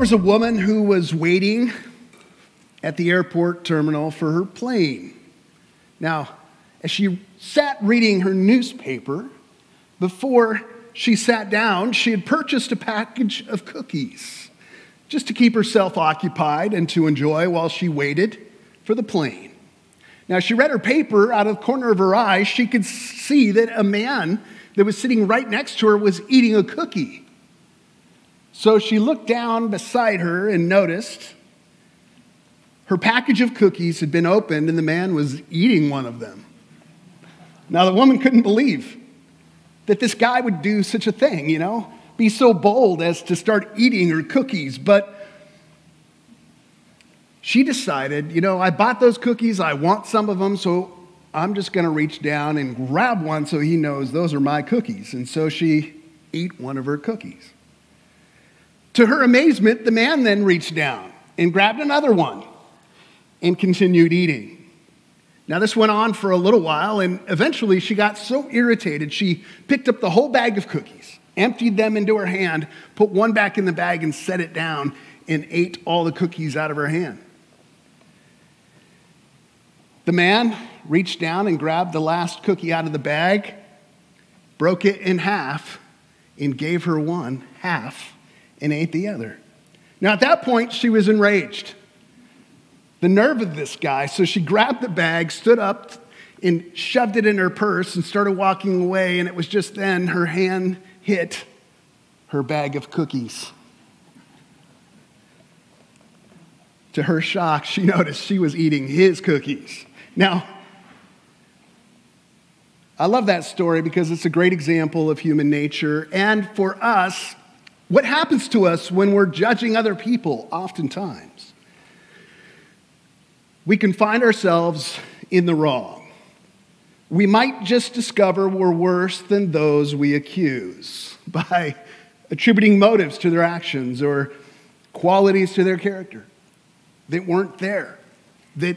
was a woman who was waiting at the airport terminal for her plane. Now, as she sat reading her newspaper, before she sat down, she had purchased a package of cookies just to keep herself occupied and to enjoy while she waited for the plane. Now, she read her paper. Out of the corner of her eye, she could see that a man that was sitting right next to her was eating a cookie. So she looked down beside her and noticed her package of cookies had been opened and the man was eating one of them. Now, the woman couldn't believe that this guy would do such a thing, you know, be so bold as to start eating her cookies. But she decided, you know, I bought those cookies, I want some of them, so I'm just going to reach down and grab one so he knows those are my cookies. And so she ate one of her cookies. To her amazement, the man then reached down and grabbed another one and continued eating. Now, this went on for a little while, and eventually she got so irritated, she picked up the whole bag of cookies, emptied them into her hand, put one back in the bag and set it down, and ate all the cookies out of her hand. The man reached down and grabbed the last cookie out of the bag, broke it in half, and gave her one half and ate the other. Now, at that point, she was enraged. The nerve of this guy. So she grabbed the bag, stood up, and shoved it in her purse and started walking away. And it was just then her hand hit her bag of cookies. To her shock, she noticed she was eating his cookies. Now, I love that story because it's a great example of human nature. And for us, what happens to us when we're judging other people oftentimes? We can find ourselves in the wrong. We might just discover we're worse than those we accuse by attributing motives to their actions or qualities to their character that weren't there, that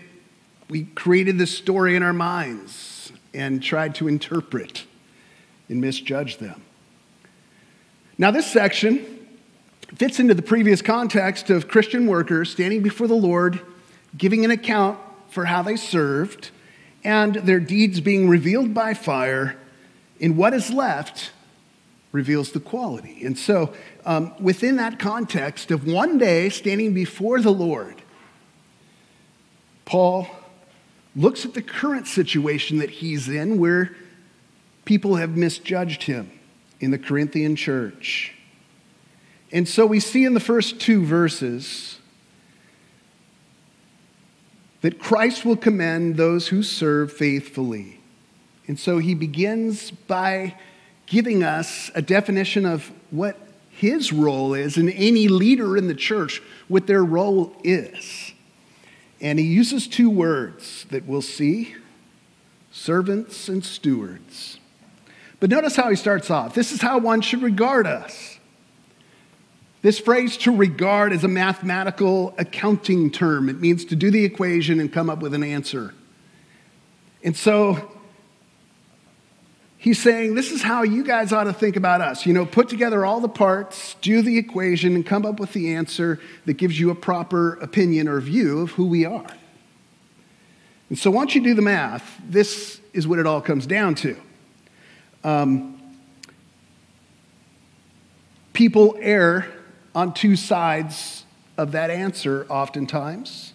we created this story in our minds and tried to interpret and misjudge them. Now, this section fits into the previous context of Christian workers standing before the Lord, giving an account for how they served and their deeds being revealed by fire, and what is left reveals the quality. And so within that context of one day standing before the Lord, Paul looks at the current situation that he's in where people have misjudged him in the Corinthian church. And so we see in the first two verses that Christ will commend those who serve faithfully. And so he begins by giving us a definition of what his role is, and any leader in the church, what their role is. And he uses two words that we'll see, servants and stewards. But notice how he starts off. This is how one should regard us. This phrase to regard is a mathematical accounting term. It means to do the equation and come up with an answer. And so he's saying, this is how you guys ought to think about us. You know, put together all the parts, do the equation, and come up with the answer that gives you a proper opinion or view of who we are. And so once you do the math, this is what it all comes down to. People err on two sides of that answer oftentimes.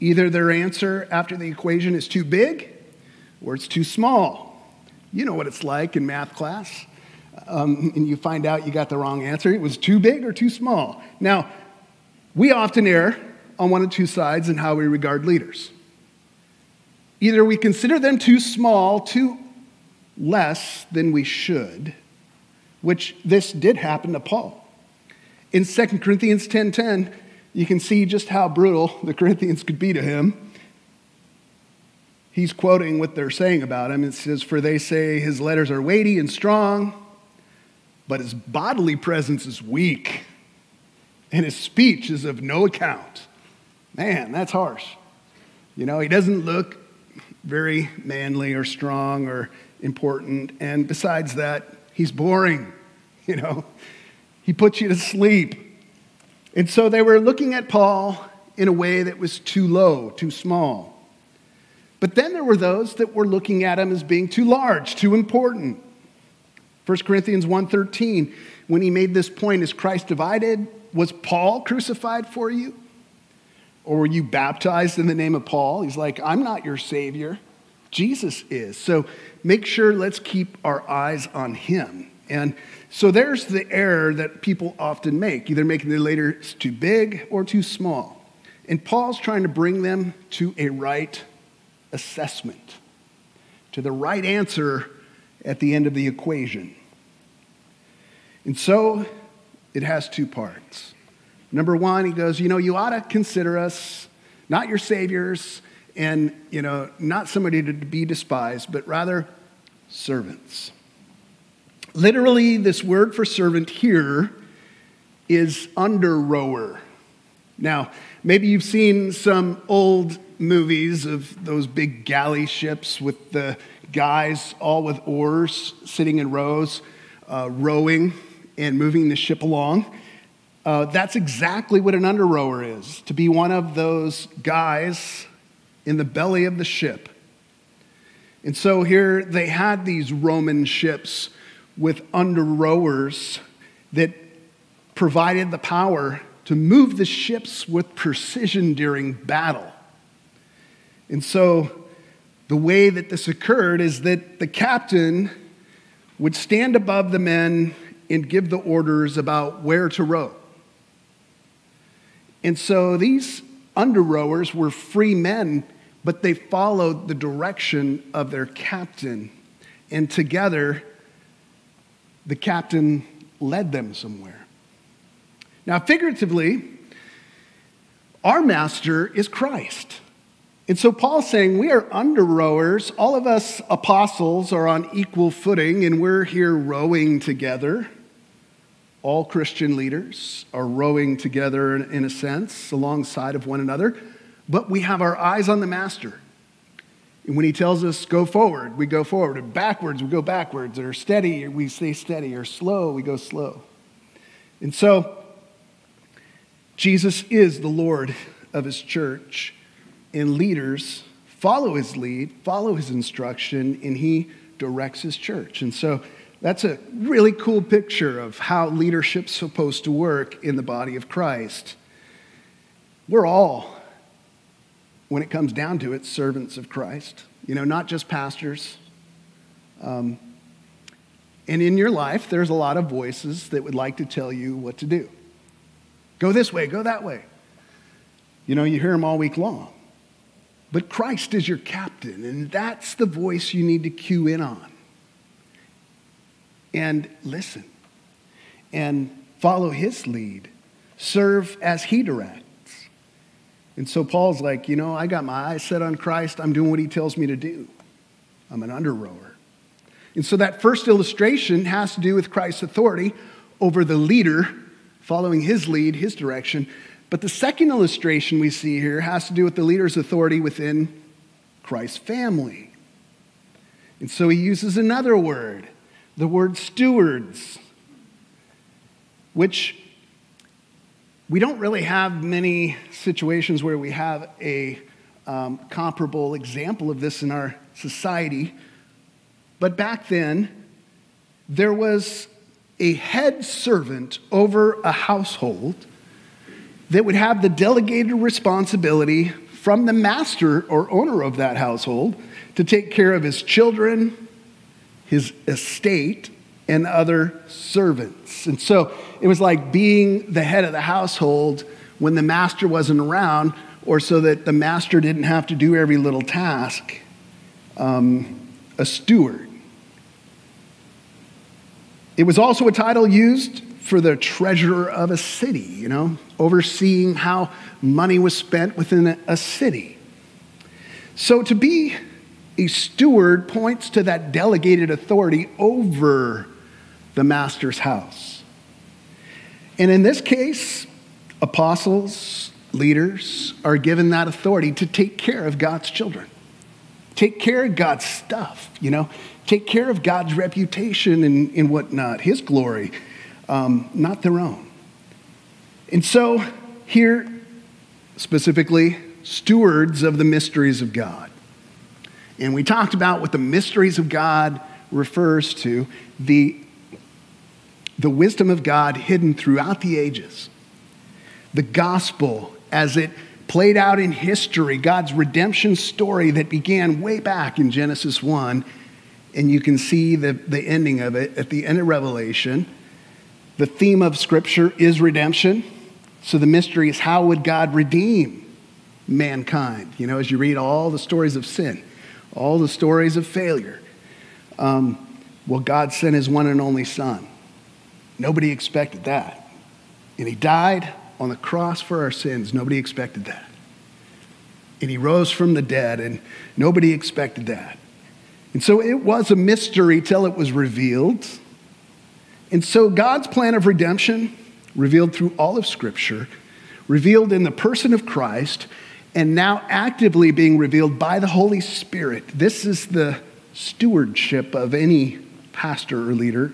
Either their answer after the equation is too big or it's too small. You know what it's like in math class. And you find out you got the wrong answer. It was too big or too small. Now, we often err on one of two sides in how we regard leaders. Either we consider them too small, too less than we should, which this did happen to Paul. In 2 Corinthians 10:10, you can see just how brutal the Corinthians could be to him. He's quoting what they're saying about him. It says, "For they say his letters are weighty and strong, but his bodily presence is weak, and his speech is of no account." Man, that's harsh. You know, he doesn't look very manly or strong or important, and besides that, he's boring. You know, he puts you to sleep. And so they were looking at Paul in a way that was too low, too small. But then there were those that were looking at him as being too large, too important. 1 Corinthians 1:13, when he made this point, is Christ divided? Was Paul crucified for you? Or were you baptized in the name of Paul? He's like, I'm not your Savior. Jesus is. So make sure, let's keep our eyes on him. And so there's the error that people often make, either making the latter too big or too small. And Paul's trying to bring them to a right assessment, to the right answer at the end of the equation. And so it has two parts. Number one, he goes, you ought to consider us not your saviors and, not somebody to be despised, but rather servants. Literally, this word for servant here is under-rower. Now, maybe you've seen some old movies of those big galley ships with the guys all with oars sitting in rows, rowing and moving the ship along. That's exactly what an under-rower is, to be one of those guys in the belly of the ship. And so here they had these Roman ships with under-rowers that provided the power to move the ships with precision during battle. And so the way that this occurred is that the captain would stand above the men and give the orders about where to row. And so these under-rowers were free men, but they followed the direction of their captain. And together, the captain led them somewhere. Now, figuratively, our master is Christ. And so Paul's saying we are under-rowers. All of us apostles are on equal footing, and we're here rowing together. All Christian leaders are rowing together in a sense, alongside of one another. But we have our eyes on the master. And when he tells us go forward, we go forward. And backwards, we go backwards. Or steady, we stay steady. Or slow, we go slow. And so Jesus is the Lord of his church. And leaders follow his lead, follow his instruction, and he directs his church. And so that's a really cool picture of how leadership's supposed to work in the body of Christ. We're all, when it comes down to it, servants of Christ. Not just pastors. And in your life, there's a lot of voices that would like to tell you what to do. Go this way, go that way. You hear them all week long. But Christ is your captain, and that's the voice you need to cue in on. And listen, and follow his lead. Serve as he directs. And so Paul's like, I got my eyes set on Christ. I'm doing what he tells me to do. I'm an under-rower. And so that first illustration has to do with Christ's authority over the leader, following his lead, his direction. But the second illustration we see here has to do with the leader's authority within Christ's family. And so he uses another word, the word stewards, which we don't really have many situations where we have a comparable example of this in our society. But back then, there was a head servant over a household that would have the delegated responsibility from the master or owner of that household to take care of his children, his estate, and other servants. And so it was like being the head of the household when the master wasn't around, or so that the master didn't have to do every little task, a steward. It was also a title used for the treasurer of a city, overseeing how money was spent within a city. So to be a steward points to that delegated authority over the master's house. And in this case, apostles, leaders are given that authority to take care of God's children, take care of God's stuff, take care of God's reputation and whatnot, his glory. Not their own. And so here, specifically, stewards of the mysteries of God. And we talked about what the mysteries of God refers to, the wisdom of God hidden throughout the ages. The gospel as it played out in history, God's redemption story that began way back in Genesis 1, and you can see the ending of it at the end of Revelation. The theme of Scripture is redemption. So the mystery is, how would God redeem mankind? You know, as you read all the stories of sin, all the stories of failure. Well, God sent his one and only Son. Nobody expected that. And he died on the cross for our sins. Nobody expected that. And he rose from the dead, and nobody expected that. And so it was a mystery till it was revealed. And so God's plan of redemption, revealed through all of Scripture, revealed in the person of Christ, and now actively being revealed by the Holy Spirit. This is the stewardship of any pastor or leader,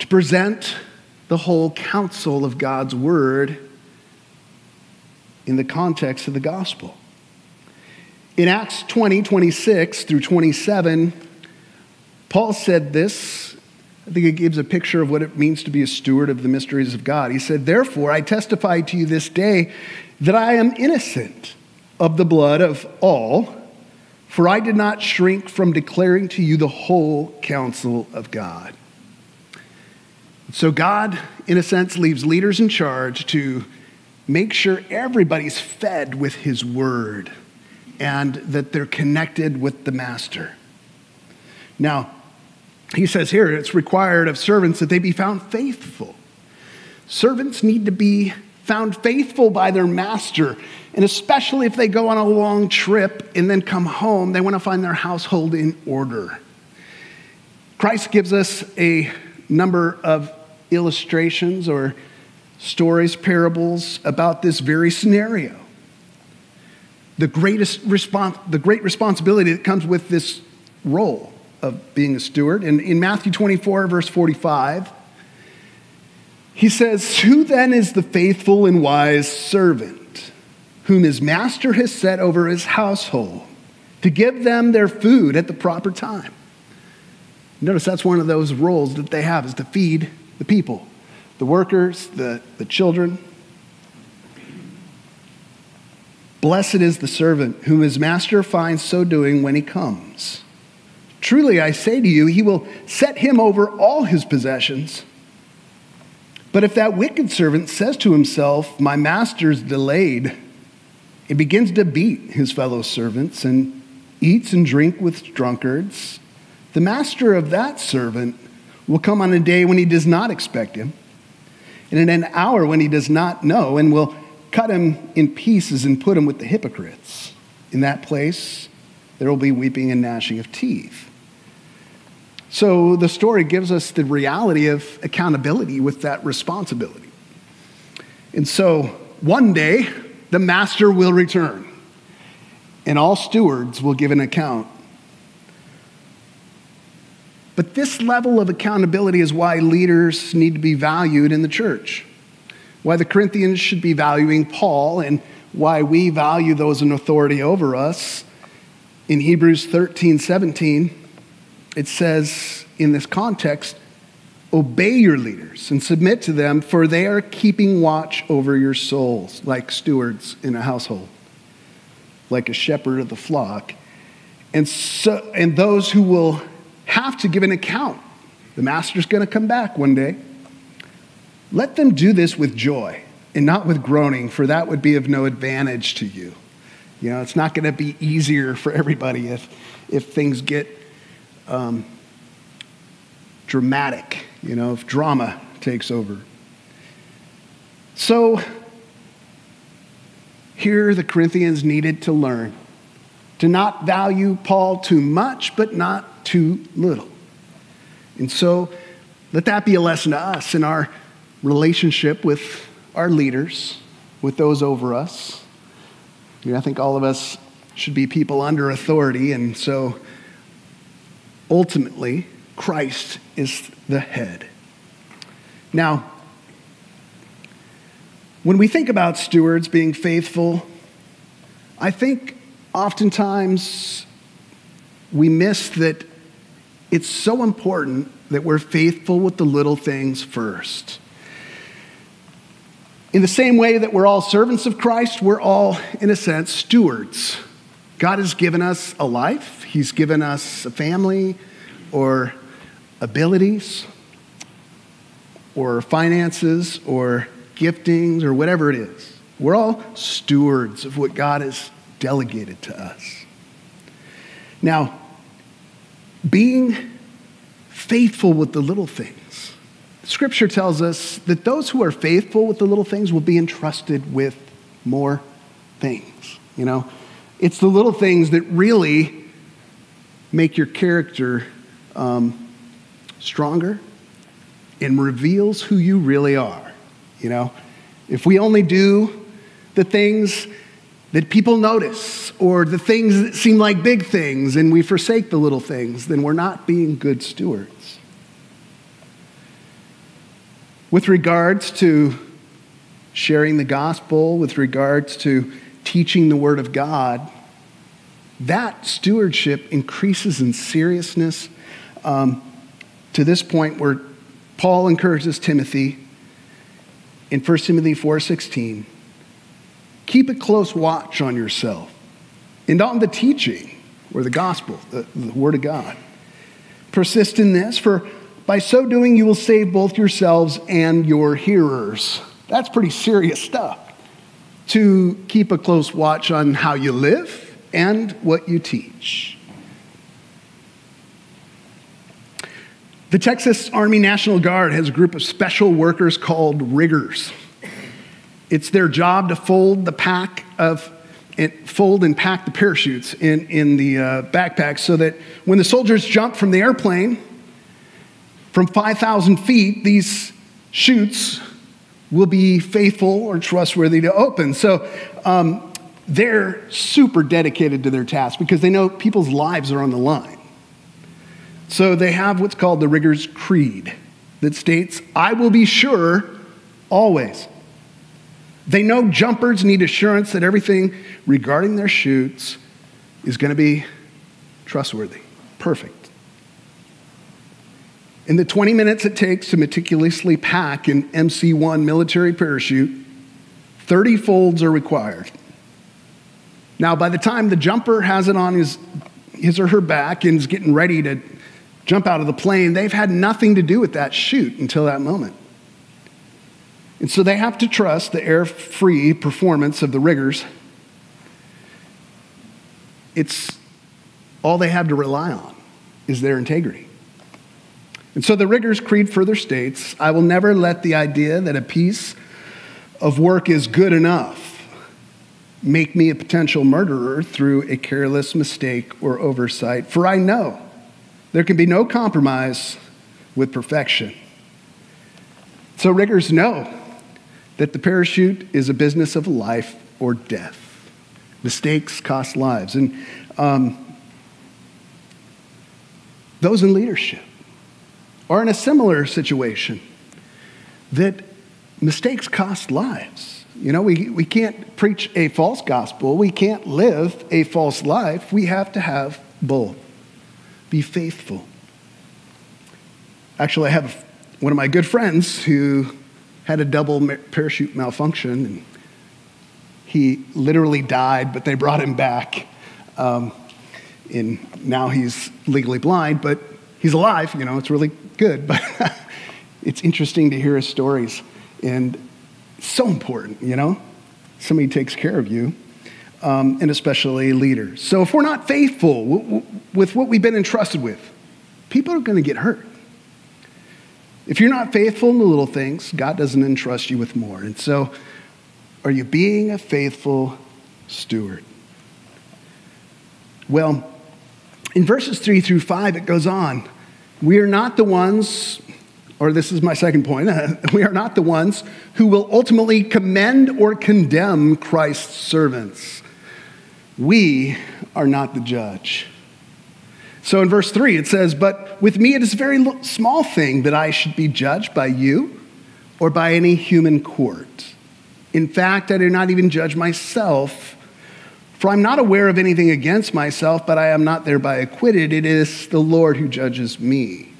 to present the whole counsel of God's word in the context of the gospel. In Acts 20:26 through 27, Paul said this. I think it gives a picture of what it means to be a steward of the mysteries of God. He said, "Therefore, I testify to you this day that I am innocent of the blood of all, for I did not shrink from declaring to you the whole counsel of God." So God, in a sense, leaves leaders in charge to make sure everybody's fed with his word and that they're connected with the master. Now, he says here, it's required of servants that they be found faithful. Servants need to be found faithful by their master. And especially if they go on a long trip and then come home, they want to find their household in order. Christ gives us a number of illustrations or stories, parables about this very scenario. The great responsibility that comes with this role of being a steward. And in Matthew 24, verse 45, he says, "Who then is the faithful and wise servant, whom his master has set over his household, to give them their food at the proper time?" Notice that's one of those roles that they have, is to feed the people, the workers, the children. "Blessed is the servant whom his master finds so doing when he comes. Truly, I say to you, he will set him over all his possessions. But if that wicked servant says to himself, 'My master's delayed,' and begins to beat his fellow servants and eats and drinks with drunkards, the master of that servant will come on a day when he does not expect him, and in an hour when he does not know, and will cut him in pieces and put him with the hypocrites. In that place, there will be weeping and gnashing of teeth." So the story gives us the reality of accountability with that responsibility. And so one day, the master will return, and all stewards will give an account. But this level of accountability is why leaders need to be valued in the church, why the Corinthians should be valuing Paul, and why we value those in authority over us. In Hebrews 13:17, it says in this context, "Obey your leaders and submit to them, for they are keeping watch over your souls," like stewards in a household, like a shepherd of the flock. And those who will have to give an account. The master's going to come back one day. "Let them do this with joy and not with groaning, for that would be of no advantage to you." You know, it's not going to be easier for everybody if things get dramatic, you know, if drama takes over. So here the Corinthians needed to learn to not value Paul too much, but not too little. And so let that be a lesson to us in our relationship with our leaders, with those over us. You know, I think all of us should be people under authority, and so ultimately, Christ is the head. Now, When we think about stewards being faithful, I think oftentimes we miss that it's so important that we're faithful with the little things first. In the same way that we're all servants of Christ, we're all, in a sense, stewards. God has given us a life. He's given us a family or abilities or finances or giftings or whatever it is. We're all stewards of what God has delegated to us. Now, being faithful with the little things. Scripture tells us that those who are faithful with the little things will be entrusted with more things. You know, it's the little things that really make your character stronger and reveals who you really are. You know, if we only do the things that people notice, or the things that seem like big things, and we forsake the little things, then we're not being good stewards. With regards to sharing the gospel, with regards to teaching the word of God, that stewardship increases in seriousness to this point where Paul encourages Timothy in 1 Timothy 4:16, keep a close watch on yourself and on the teaching or the gospel, the word of God. Persist in this, for by so doing you will save both yourselves and your hearers. That's pretty serious stuff, to keep a close watch on how you live and what you teach. The Texas Army National Guard has a group of special workers called riggers. It's their job to fold and pack the parachutes in the backpacks, so that when the soldiers jump from the airplane from 5,000 feet, these chutes will be faithful or trustworthy to open. So they're super dedicated to their task because they know people's lives are on the line. So they have what's called the Rigger's Creed that states, I will be sure always. They know jumpers need assurance that everything regarding their chutes is going to be trustworthy, perfect. In the 20 minutes it takes to meticulously pack an MC-1 military parachute, 30 folds are required. Now, by the time the jumper has it on his or her back and is getting ready to jump out of the plane, they've had nothing to do with that chute until that moment. And so they have to trust the error-free performance of the riggers. It's all they have to rely on is their integrity. And so the Rigger's Creed further states, I will never let the idea that a piece of work is good enough make me a potential murderer through a careless mistake or oversight, for I know there can be no compromise with perfection. So riggers know that the parachute is a business of life or death. Mistakes cost lives. And those in leadership are in a similar situation, that mistakes cost lives. You know, we can't preach a false gospel. We can't live a false life. We have to have both. Be faithful. Actually, I have one of my good friends who had a double parachute malfunction, and he literally died, but they brought him back. And now he's legally blind, but he's alive. You know, it's really good, but it's interesting to hear his stories. And it's so important, you know, somebody takes care of you, and especially leaders. So if we're not faithful with what we've been entrusted with, people are going to get hurt. If you're not faithful in the little things, God doesn't entrust you with more. And so, are you being a faithful steward? Well, in verses 3 through 5, it goes on. We are not the ones, or this is my second point, we are not the ones who will ultimately commend or condemn Christ's servants. We are not the judge. So in verse 3, it says, but with me it is a very small thing that I should be judged by you or by any human court. In fact, I do not even judge myself, for I'm not aware of anything against myself, but I am not thereby acquitted. It is the Lord who judges me."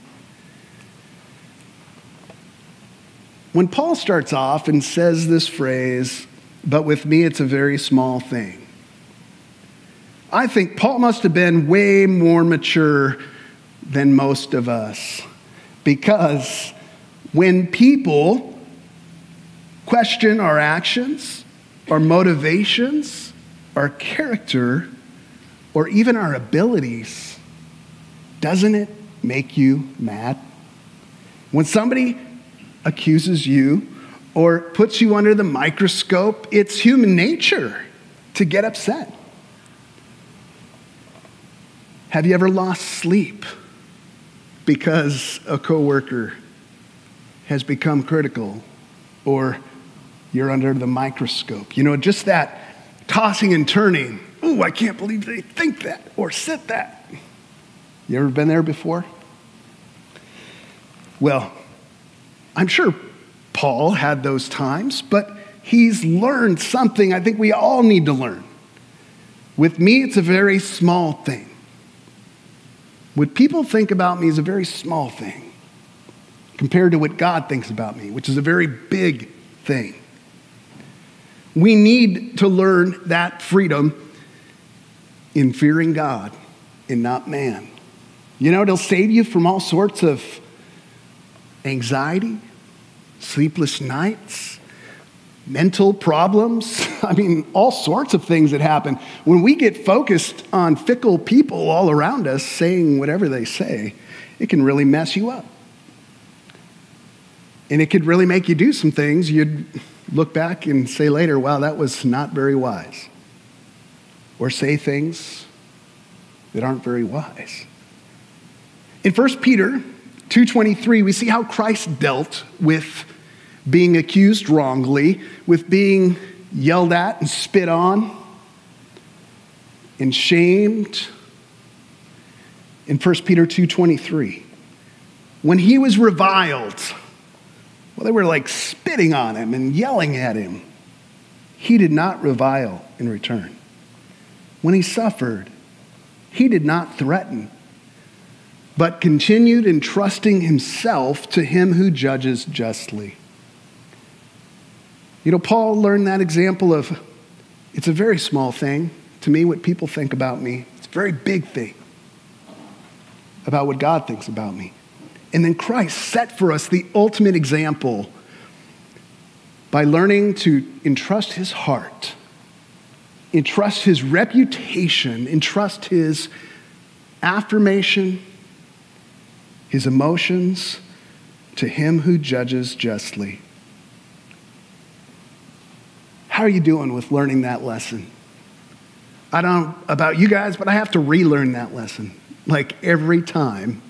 When Paul starts off and says this phrase, "but with me it's a very small thing," I think Paul must have been way more mature than most of us, because when people question our actions, our motivations, our character, or even our abilities, doesn't it make you mad? When somebody accuses you or puts you under the microscope, it's human nature to get upset. Have you ever lost sleep because a coworker has become critical or you're under the microscope? You know, just that tossing and turning. "Ooh, I can't believe they think that or said that." You ever been there before? Well, I'm sure Paul had those times, but he's learned something I think we all need to learn. With me, it's a very small thing. What people think about me is a very small thing compared to what God thinks about me, which is a very big thing. We need to learn that freedom in fearing God and not man. You know, it'll save you from all sorts of anxiety, sleepless nights, mental problems. I mean, all sorts of things that happen when we get focused on fickle people all around us saying whatever they say. It can really mess you up. And it could really make you do some things you'd look back and say later, "Wow, that was not very wise." Or say things that aren't very wise. In 1 Peter 2:23, we see how Christ dealt with being accused wrongly, with being yelled at and spit on and shamed. In 1 Peter 2:23, when he was reviled, well, they were like spitting on him and yelling at him. He did not revile in return. When he suffered, he did not threaten, but continued entrusting himself to him who judges justly. You know, Paul learned that example of, it's a very small thing to me, what people think about me. It's a very big thing about what God thinks about me. And then Christ set for us the ultimate example by learning to entrust his heart, entrust his reputation, entrust his affirmation, his emotions to him who judges justly. How are you doing with learning that lesson? I don't know about you guys, but I have to relearn that lesson like every time.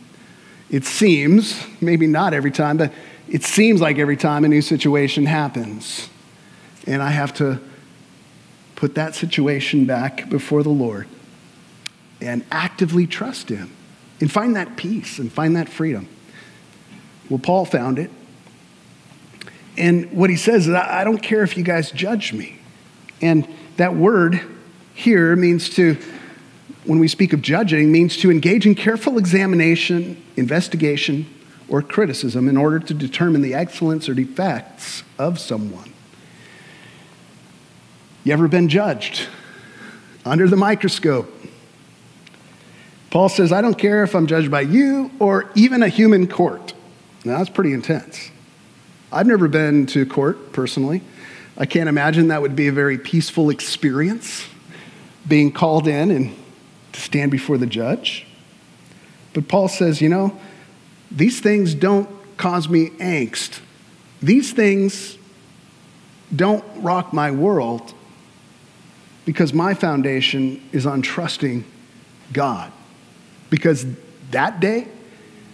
It seems, maybe not every time, but it seems like every time a new situation happens. And I have to put that situation back before the Lord and actively trust him and find that peace and find that freedom. Well, Paul found it. And what he says is, I don't care if you guys judge me. And that word here means to, when we speak of judging, means to engage in careful examination, investigation, or criticism in order to determine the excellence or defects of someone. You ever been judged? Under the microscope. Paul says, I don't care if I'm judged by you or even a human court. Now, that's pretty intense. I've never been to court, personally. I can't imagine that would be a very peaceful experience, being called in and to stand before the judge. But Paul says, you know, these things don't cause me angst. These things don't rock my world, because my foundation is on trusting God. Because that day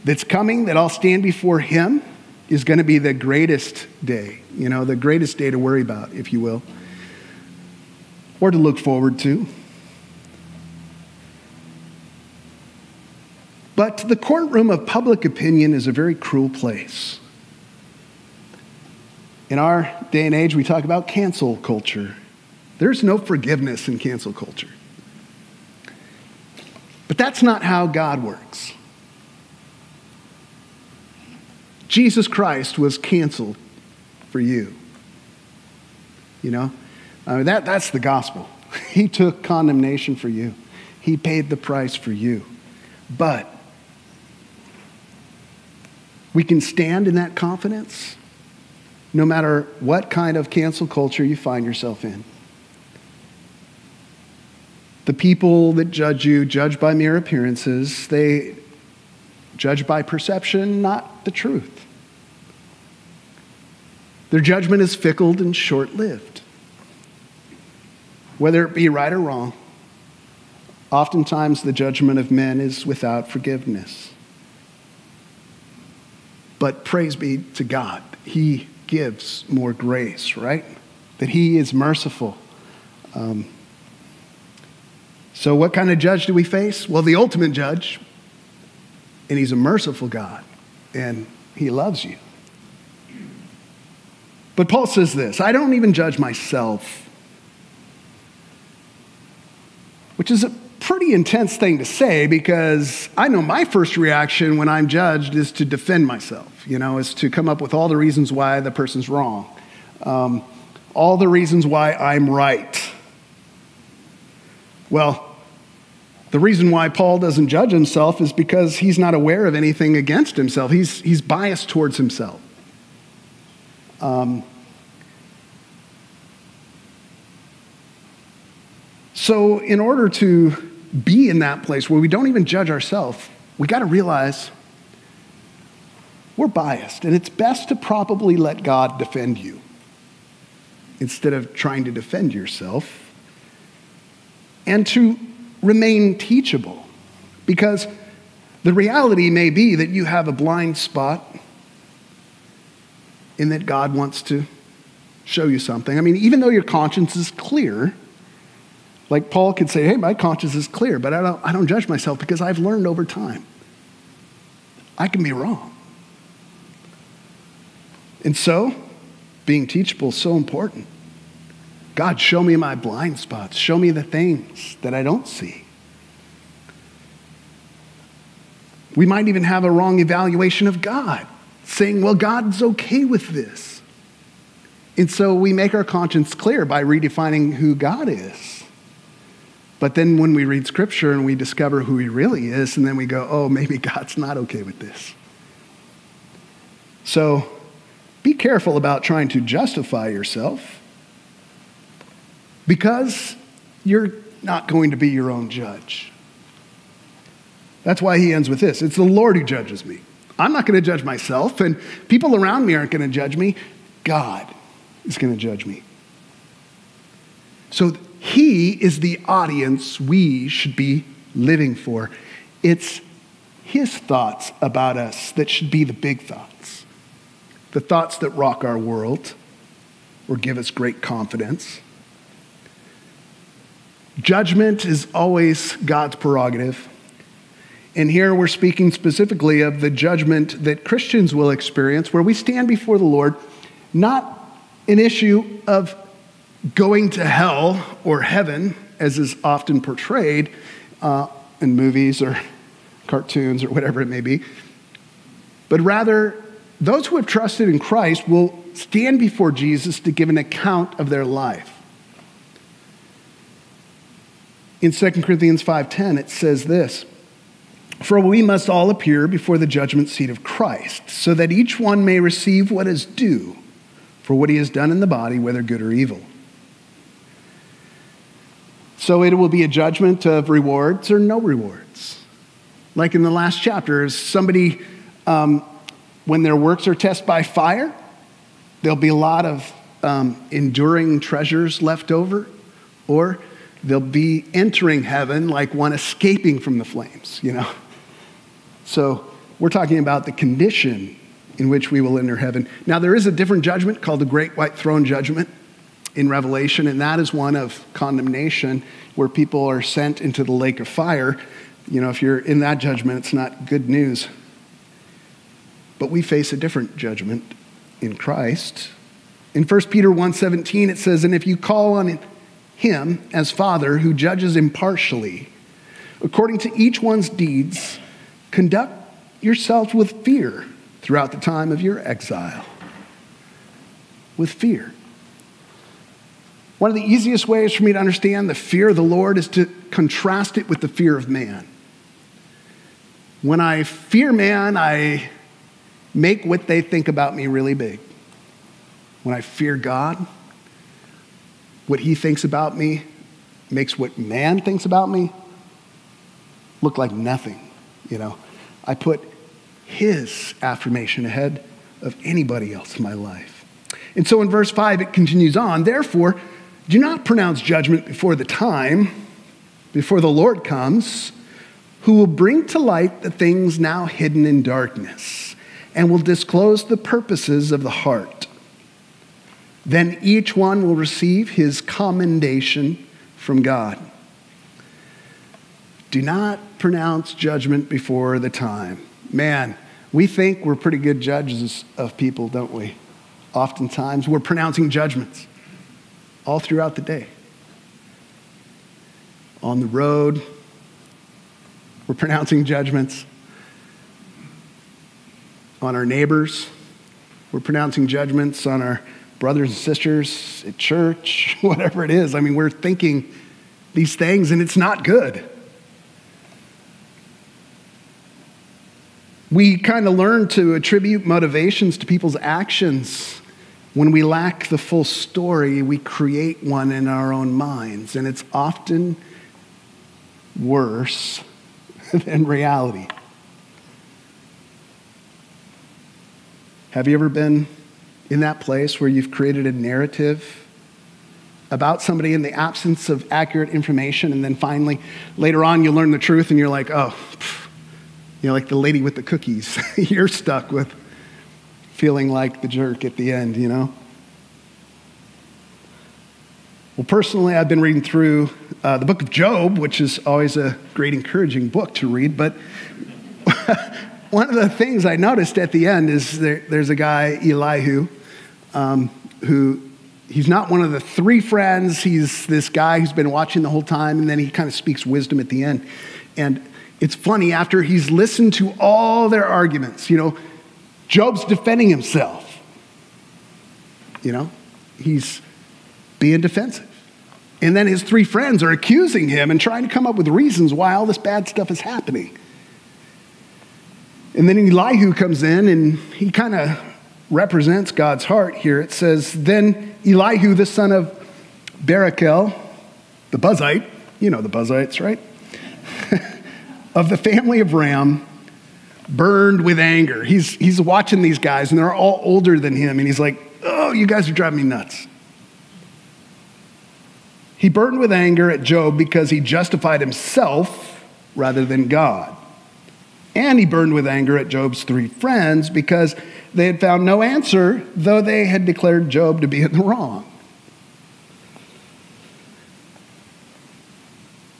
that's coming, that I'll stand before him, is going to be the greatest day, you know, the greatest day to worry about, if you will, or to look forward to. But the courtroom of public opinion is a very cruel place. In our day and age, we talk about cancel culture. There's no forgiveness in cancel culture. But that's not how God works. Jesus Christ was canceled for you. You know, I mean, that's the gospel. He took condemnation for you. He paid the price for you. But we can stand in that confidence no matter what kind of cancel culture you find yourself in. The people that judge you judge by mere appearances. They judge by perception, not the truth. Their judgment is fickle and short-lived. Whether it be right or wrong, oftentimes the judgment of men is without forgiveness. But praise be to God. He gives more grace, right? That he is merciful. So what kind of judge do we face? Well, the ultimate judge, and he's a merciful God, and he loves you. But Paul says this, I don't even judge myself, which is a pretty intense thing to say because I know my first reaction when I'm judged is to defend myself, you know, is to come up with all the reasons why the person's wrong, all the reasons why I'm right. Well, the reason why Paul doesn't judge himself is because he's not aware of anything against himself. He's biased towards himself. So in order to be in that place where we don't even judge ourselves, we got to realize we're biased, and it's best to probably let God defend you instead of trying to defend yourself, and to remain teachable, because the reality may be that you have a blind spot in that God wants to show you something. I mean, even though your conscience is clear, like Paul could say, hey, my conscience is clear, but I don't judge myself because I've learned over time I can be wrong. And so being teachable is so important. God, show me my blind spots. Show me the things that I don't see. We might even have a wrong evaluation of God, saying, well, God's okay with this. And so we make our conscience clear by redefining who God is. But then when we read Scripture and we discover who he really is, and then we go, oh, maybe God's not okay with this. So be careful about trying to justify yourself, because you're not going to be your own judge. That's why he ends with this. It's the Lord who judges me. I'm not going to judge myself, and people around me aren't going to judge me. God is going to judge me. So he is the audience we should be living for. It's his thoughts about us that should be the big thoughts, the thoughts that rock our world or give us great confidence. Judgment is always God's prerogative. And here we're speaking specifically of the judgment that Christians will experience, where we stand before the Lord, not an issue of going to hell or heaven, as is often portrayed in movies or cartoons or whatever it may be, but rather those who have trusted in Christ will stand before Jesus to give an account of their life. In 2 Corinthians 5:10, it says this, for we must all appear before the judgment seat of Christ, so that each one may receive what is due for what he has done in the body, whether good or evil. So it will be a judgment of rewards or no rewards. Like in the last chapter, is somebody, when their works are tested by fire, there'll be a lot of enduring treasures left over, or they'll be entering heaven like one escaping from the flames, you know. So we're talking about the condition in which we will enter heaven. Now, there is a different judgment called the Great White Throne Judgment in Revelation, and that is one of condemnation where people are sent into the lake of fire. You know, if you're in that judgment, it's not good news. But we face a different judgment in Christ In 1 Peter 1:17, it says, "And if you call on him as Father who judges impartially, according to each one's deeds, conduct yourselves with fear throughout the time of your exile." With fear. One of the easiest ways for me to understand the fear of the Lord is to contrast it with the fear of man. When I fear man, I make what they think about me really big. When I fear God, what he thinks about me makes what man thinks about me look like nothing, you know. I put his affirmation ahead of anybody else in my life. And so in verse 5, it continues on, "Therefore, do not pronounce judgment before the time, before the Lord comes, who will bring to light the things now hidden in darkness, and will disclose the purposes of the heart. Then each one will receive his commendation from God." Do not pronounce judgment before the time. Man, we think we're pretty good judges of people, don't we? Oftentimes, we're pronouncing judgments all throughout the day. On the road, we're pronouncing judgments. On our neighbors, we're pronouncing judgments. On our brothers and sisters at church, whatever it is. I mean, we're thinking these things, and it's not good. We kind of learn to attribute motivations to people's actions. When we lack the full story, we create one in our own minds, and it's often worse than reality. Have you ever been in that place where you've created a narrative about somebody in the absence of accurate information, and then finally, later on, you learn the truth, and you're like, oh, you know, like the lady with the cookies. You're stuck with feeling like the jerk at the end, you know? Well, personally, I've been reading through the book of Job, which is always a great encouraging book to read, but one of the things I noticed at the end is there's a guy, Elihu, who he's not one of the three friends. He's this guy who's been watching the whole time, and then he kind of speaks wisdom at the end. And it's funny, after he's listened to all their arguments, you know, Job's defending himself. You know, he's being defensive. And then his three friends are accusing him and trying to come up with reasons why all this bad stuff is happening. And then Elihu comes in, and he kind of represents God's heart here. It says, "Then Elihu, the son of Barakel, the Buzzite," you know the Buzzites, right? "of the family of Ram, burned with anger." He's watching these guys, and they're all older than him, and he's like, oh, you guys are driving me nuts. "He burned with anger at Job because he justified himself rather than God. And he burned with anger at Job's three friends because they had found no answer, though they had declared Job to be in the wrong."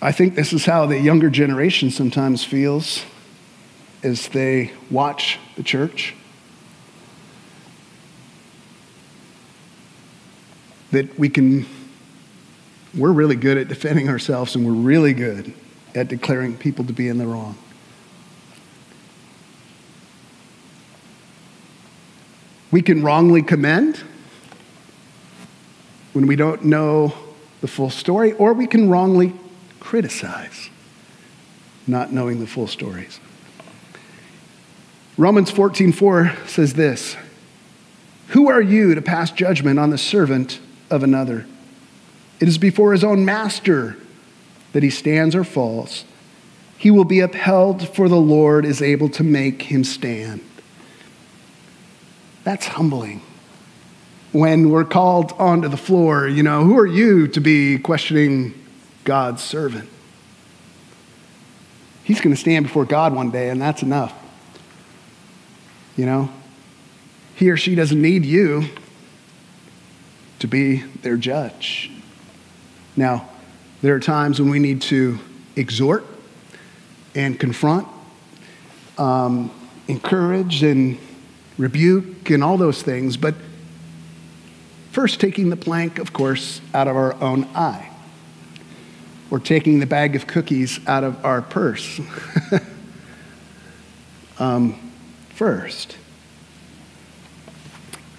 I think this is how the younger generation sometimes feels as they watch the church. That we're really good at defending ourselves, and we're really good at declaring people to be in the wrong. We can wrongly commend when we don't know the full story, or we can wrongly criticize, not knowing the full stories. Romans 14:4 says this, "Who are you to pass judgment on the servant of another? It is before his own master that he stands or falls. He will be upheld, for the Lord is able to make him stand." That's humbling. When we're called onto the floor, you know, who are you to be questioning God's servant? He's going to stand before God one day, and that's enough. You know, he or she doesn't need you to be their judge. Now, there are times when we need to exhort and confront, encourage and rebuke and all those things, but First, taking the plank, of course, out of our own eye, or taking the bag of cookies out of our purse. First.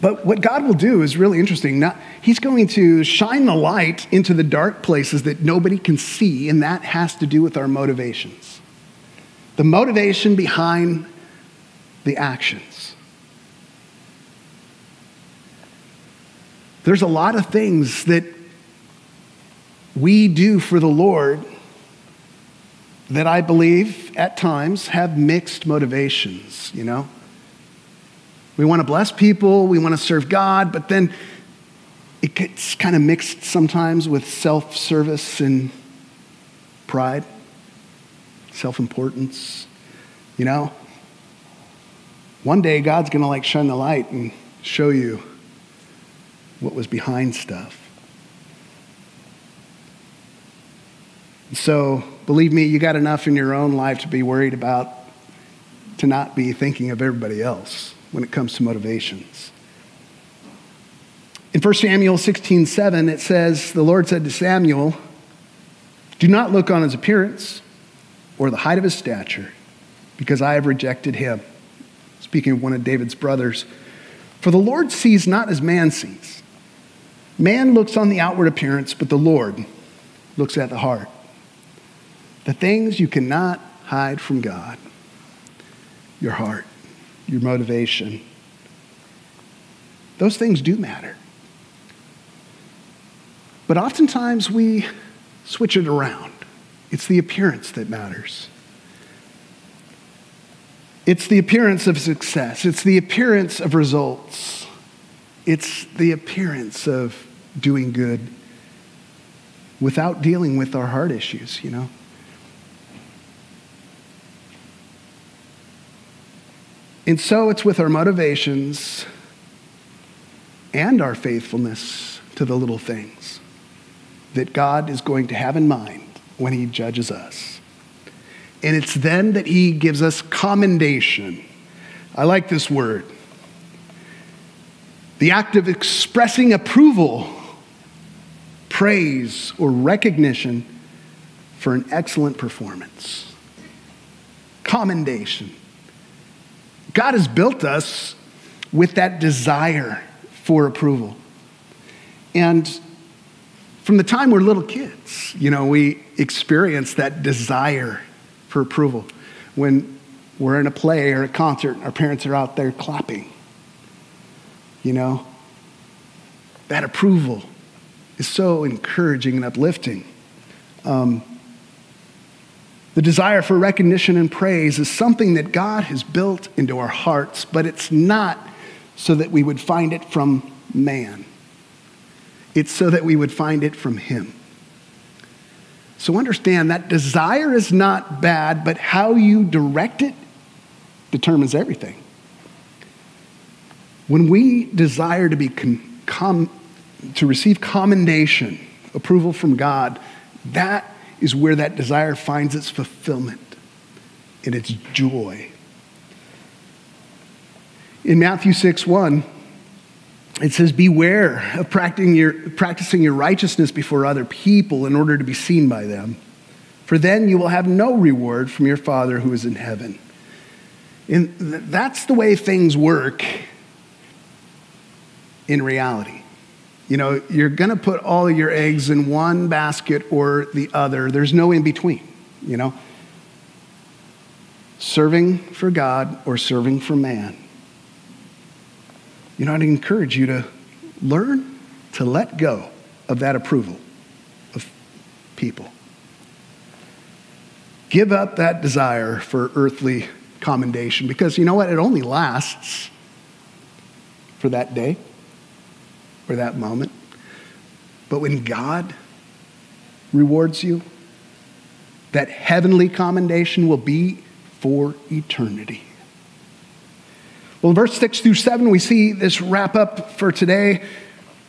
But what God will do is really interesting. Now, he's going to shine the light into the dark places that nobody can see, and that has to do with our motivations. The motivation behind the actions. There's a lot of things that we do for the Lord that I believe at times have mixed motivations, you know? We want to bless people, we want to serve God, but then it gets kind of mixed sometimes with self-service and pride, self-importance, you know? One day God's going to like shine the light and show you what was behind stuff. So believe me, you got enough in your own life to be worried about, to not be thinking of everybody else when it comes to motivations. In 1 Samuel 16:7, it says, the Lord said to Samuel, do not look on his appearance or the height of his stature, because I have rejected him. Speaking of one of David's brothers. For the Lord sees not as man sees. Man looks on the outward appearance, but the Lord looks at the heart. The things you cannot hide from God, your heart, your motivation. Those things do matter. But oftentimes we switch it around. It's the appearance that matters. It's the appearance of success. It's the appearance of results. It's the appearance of doing good without dealing with our heart issues, you know? And so it's with our motivations and our faithfulness to the little things that God is going to have in mind when he judges us. And it's then that he gives us commendation. I like this word. The act of expressing approval, praise, or recognition for an excellent performance. Commendation. God has built us with that desire for approval. And from the time we're little kids, you know, we experience that desire for approval. When we're in a play or a concert, our parents are out there clapping, you know, that approval is so encouraging and uplifting. The desire for recognition and praise is something that God has built into our hearts, but it's not so that we would find it from man. It's so that we would find it from him. So understand that desire is not bad, but how you direct it determines everything. When we desire to be to receive commendation, approval from God, that is where that desire finds its fulfillment and its joy. In Matthew 6:1, it says, beware of practicing your righteousness before other people in order to be seen by them, for then you will have no reward from your Father who is in heaven. And that's the way things work in reality. You know, you're going to put all of your eggs in one basket or the other. There's no in between, you know. Serving for God or serving for man. You know, I'd encourage you to learn to let go of that approval of people. Give up that desire for earthly commendation because, you know what, it only lasts for that day. Or that moment. But when God rewards you, that heavenly commendation will be for eternity. Well, in verse 6 through 7, we see this wrap up for today.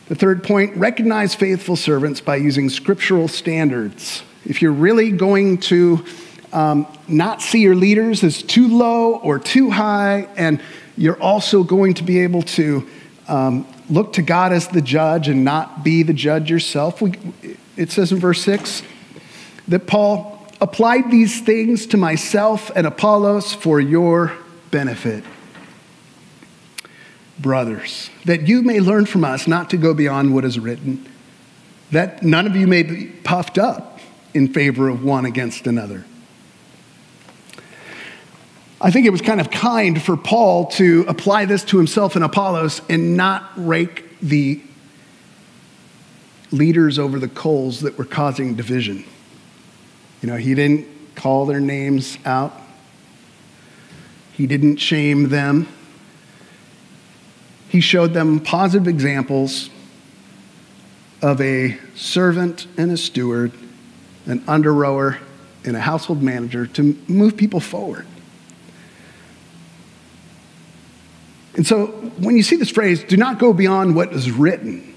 The third point, recognize faithful servants by using scriptural standards. If you're really going to not see your leaders as too low or too high, and you're also going to be able to look to God as the judge and not be the judge yourself. It says in verse 6 that Paul applied these things to myself and Apollos for your benefit, brothers, that you may learn from us not to go beyond what is written, that none of you may be puffed up in favor of one against another. I think it was kind of kind for Paul to apply this to himself and Apollos and not rake the leaders over the coals that were causing division. You know, he didn't call their names out. He didn't shame them. He showed them positive examples of a servant and a steward, an under rower and a household manager to move people forward. And so when you see this phrase, do not go beyond what is written,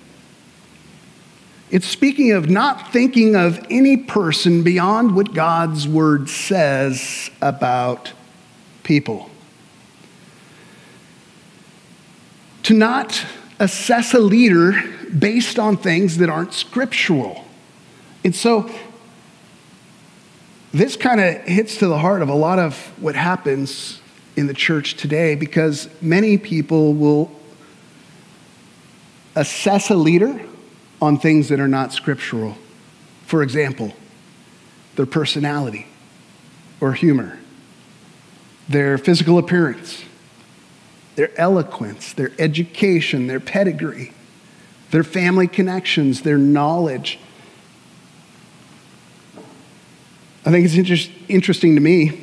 it's speaking of not thinking of any person beyond what God's word says about people. To not assess a leader based on things that aren't scriptural. And so this kind of hits to the heart of a lot of what happens in the church today, because many people will assess a leader on things that are not scriptural. For example, their personality or humor, their physical appearance, their eloquence, their education, their pedigree, their family connections, their knowledge. I think it's interesting to me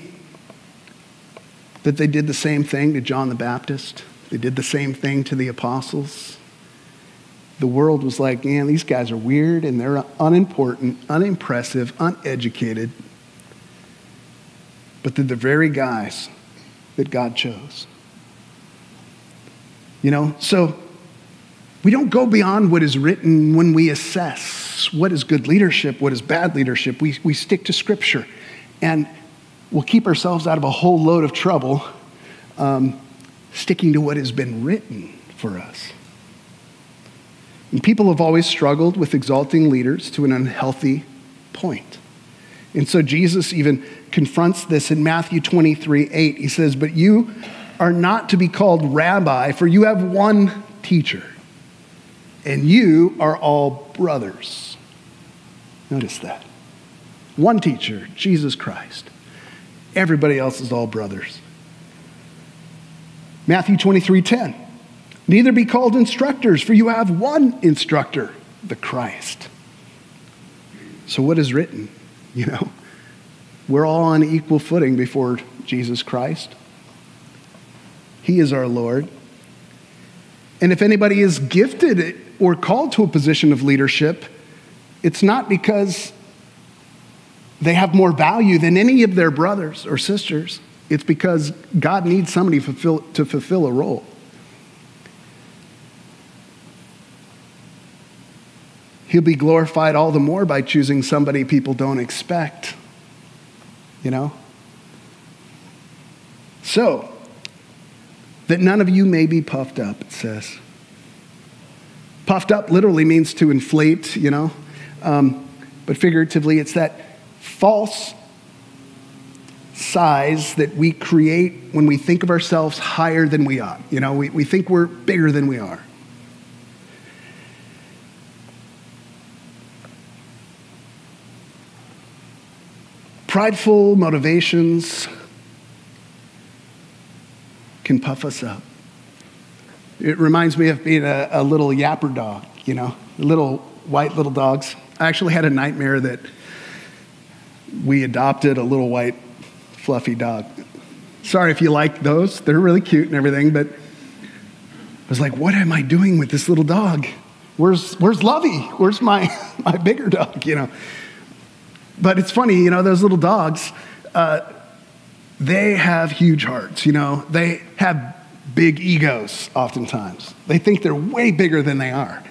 that they did the same thing to John the Baptist. They did the same thing to the apostles. The world was like, man, these guys are weird and they're unimportant, unimpressive, uneducated. But they're the very guys that God chose. You know, so we don't go beyond what is written when we assess what is good leadership, what is bad leadership. We stick to Scripture. And we'll keep ourselves out of a whole load of trouble sticking to what has been written for us. And people have always struggled with exalting leaders to an unhealthy point. And so Jesus even confronts this in Matthew 23:8. He says, but you are not to be called rabbi, for you have one teacher, and you are all brothers. Notice that. One teacher, Jesus Christ. Everybody else is all brothers. Matthew 23:10. Neither be called instructors, for you have one instructor, the Christ. So what is written? You know, we're all on equal footing before Jesus Christ. He is our Lord. And if anybody is gifted or called to a position of leadership, it's not because they have more value than any of their brothers or sisters. It's because God needs somebody to fulfill a role. He'll be glorified all the more by choosing somebody people don't expect, you know? So, that none of you may be puffed up, it says. Puffed up literally means to inflate, you know? But figuratively, it's that false size that we create when we think of ourselves higher than we are. You know, we think we're bigger than we are. Prideful motivations can puff us up. It reminds me of being a little yapper dog, you know, little white little dogs. I actually had a nightmare that we adopted a little white fluffy dog. Sorry if you like those. They're really cute and everything, but I was like, what am I doing with this little dog? Where's Lovey? Where's my bigger dog, you know? But it's funny, you know, those little dogs, they have huge hearts, you know? They have big egos oftentimes. They think they're way bigger than they are.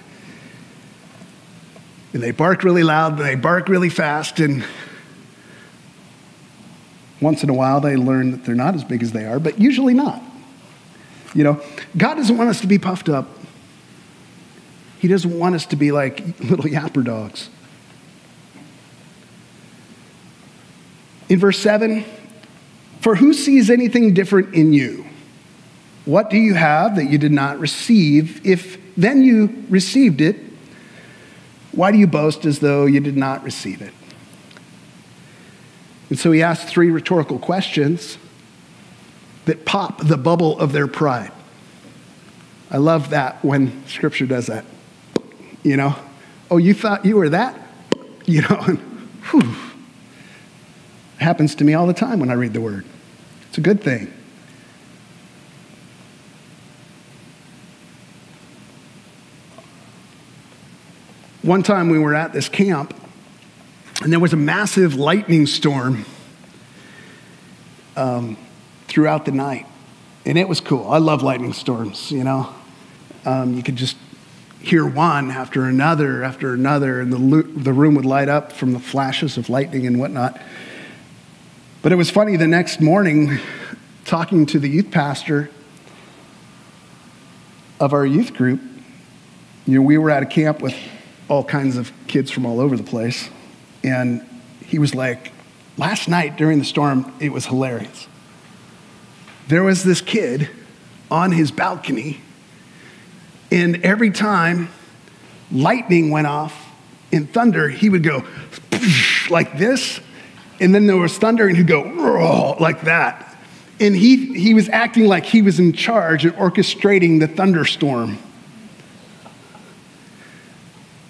And they bark really loud, and they bark really fast, and once in a while, they learn that they're not as big as they are, but usually not. You know, God doesn't want us to be puffed up. He doesn't want us to be like little yapper dogs. In verse 7, for who sees anything different in you? What do you have that you did not receive? If then you received it, why do you boast as though you did not receive it? And so he asked three rhetorical questions that pop the bubble of their pride. I love that when Scripture does that. You know, oh, you thought you were that? You know, and whew. It happens to me all the time when I read the Word. It's a good thing. One time we were at this camp, and there was a massive lightning storm throughout the night. And it was cool. I love lightning storms, you know. You could just hear one after another after another, and the room would light up from the flashes of lightning and whatnot. But it was funny, the next morning, talking to the youth pastor of our youth group, you know, we were at a camp with all kinds of kids from all over the place, and he was like, last night during the storm, it was hilarious. There was this kid on his balcony, and every time lightning went off and thunder, he would go like this, and then there was thunder, and he'd go like that. And he was acting like he was in charge and orchestrating the thunderstorm.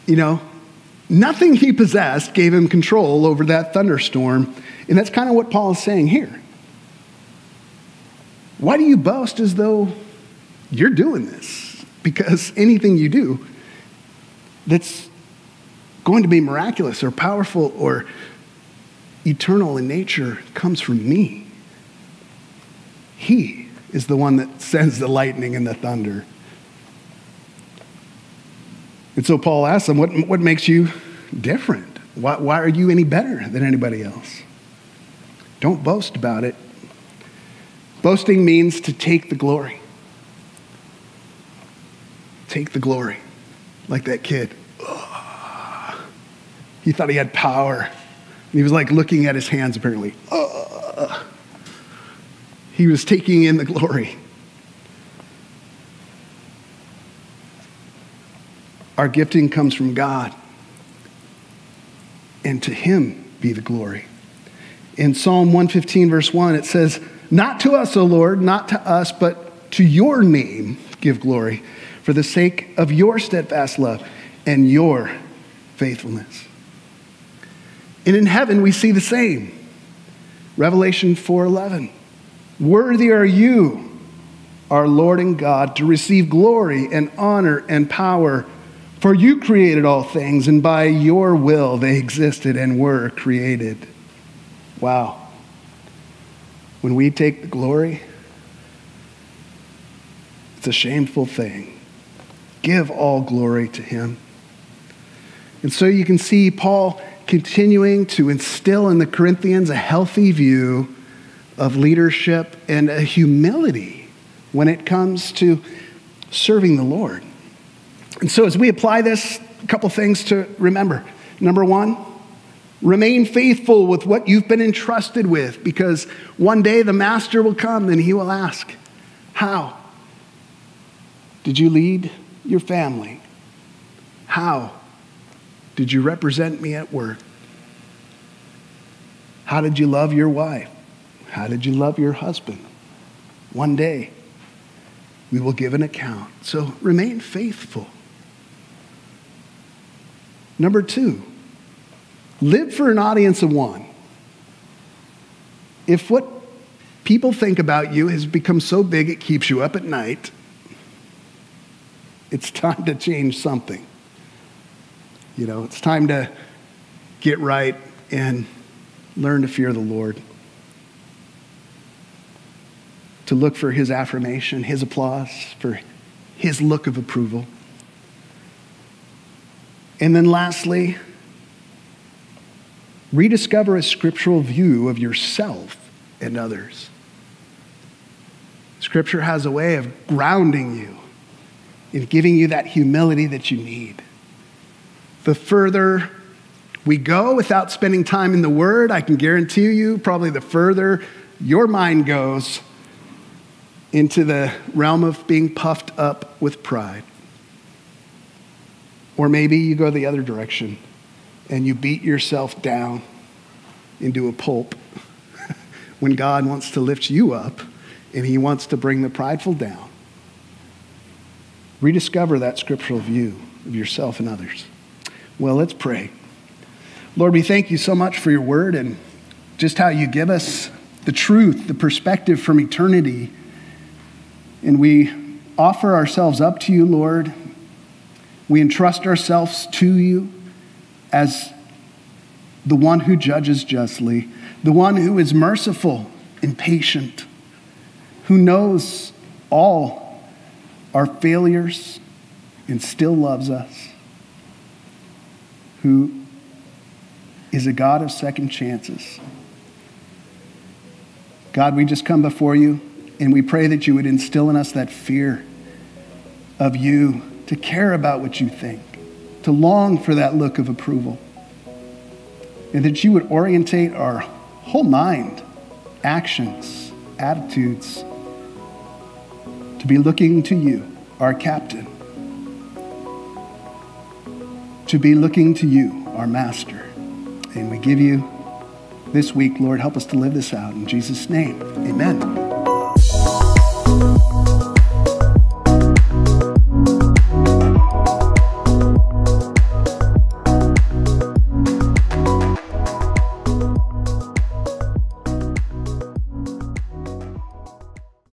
You know, nothing he possessed gave him control over that thunderstorm, and that's kind of what Paul is saying here. Why do you boast as though you're doing this? Because anything you do that's going to be miraculous or powerful or eternal in nature comes from me. He is the one that sends the lightning and the thunder. And so Paul asks them, what makes you different? Why are you any better than anybody else? Don't boast about it. Boasting means to take the glory. Take the glory. Like that kid. Ugh. He thought he had power. And he was like looking at his hands apparently. Ugh. He was taking in the glory. Our gifting comes from God. And to him be the glory. In Psalm 115 verse 1 it says, not to us, O Lord, not to us, but to your name give glory for the sake of your steadfast love and your faithfulness. And in heaven, we see the same. Revelation 4:11. Worthy are you, our Lord and God, to receive glory and honor and power, for you created all things, and by your will they existed and were created. Wow. When we take the glory, it's a shameful thing. Give all glory to him. And so you can see Paul continuing to instill in the Corinthians a healthy view of leadership and a humility when it comes to serving the Lord. And so as we apply this, a couple things to remember. Number one, remain faithful with what you've been entrusted with, because one day the master will come and he will ask, how did you lead your family? How did you represent me at work? How did you love your wife? How did you love your husband? One day we will give an account. So remain faithful. Number two, live for an audience of one. If what people think about you has become so big it keeps you up at night, it's time to change something. You know, it's time to get right and learn to fear the Lord, to look for his affirmation, his applause, for his look of approval. And then lastly, rediscover a scriptural view of yourself and others. Scripture has a way of grounding you in giving you that humility that you need. The further we go without spending time in the Word, I can guarantee you, probably the further your mind goes into the realm of being puffed up with pride. Or maybe you go the other direction and you beat yourself down into a pulp when God wants to lift you up and He wants to bring the prideful down. Rediscover that scriptural view of yourself and others. Well, let's pray. Lord, we thank you so much for your word and just how you give us the truth, the perspective from eternity. And we offer ourselves up to you, Lord. We entrust ourselves to you as the one who judges justly, the one who is merciful and patient, who knows all our failures and still loves us, who is a God of second chances. God, we just come before you and we pray that you would instill in us that fear of you, to care about what you think, to long for that look of approval, and that you would orientate our whole mind, actions, attitudes, to be looking to you, our captain, to be looking to you, our master. And we give you this week, Lord, help us to live this out. In Jesus' name, amen.